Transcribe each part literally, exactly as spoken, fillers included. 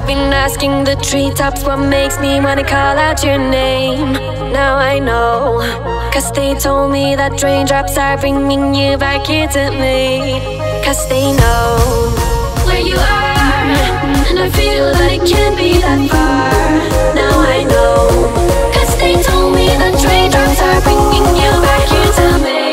I've been asking the treetops what makes me wanna call out your name. Now I know, cause they told me that raindrops are bringing you back here to me. Cause they know where you are, and I feel that it can't be that far. Now I know, cause they told me that raindrops are bringing you back here to me.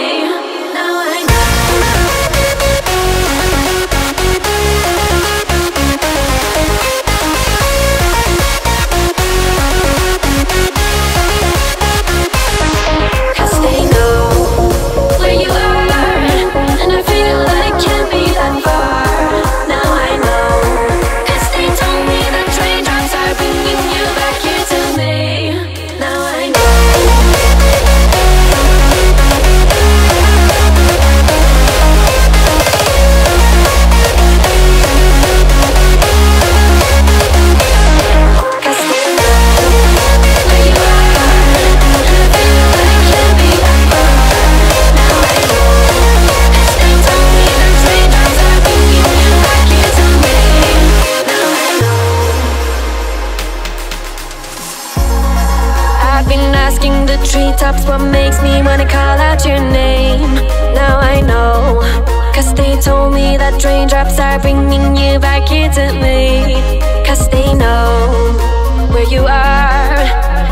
Treetops, what makes me wanna call out your name? Now I know, cause they told me that raindrops are bringing you back here to me. Cause they know where you are,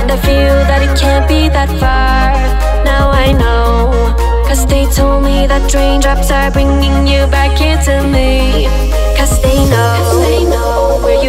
and I feel that it can't be that far. Now I know, cause they told me that raindrops are bringing you back here to me. Cause they know, cause they know where you are.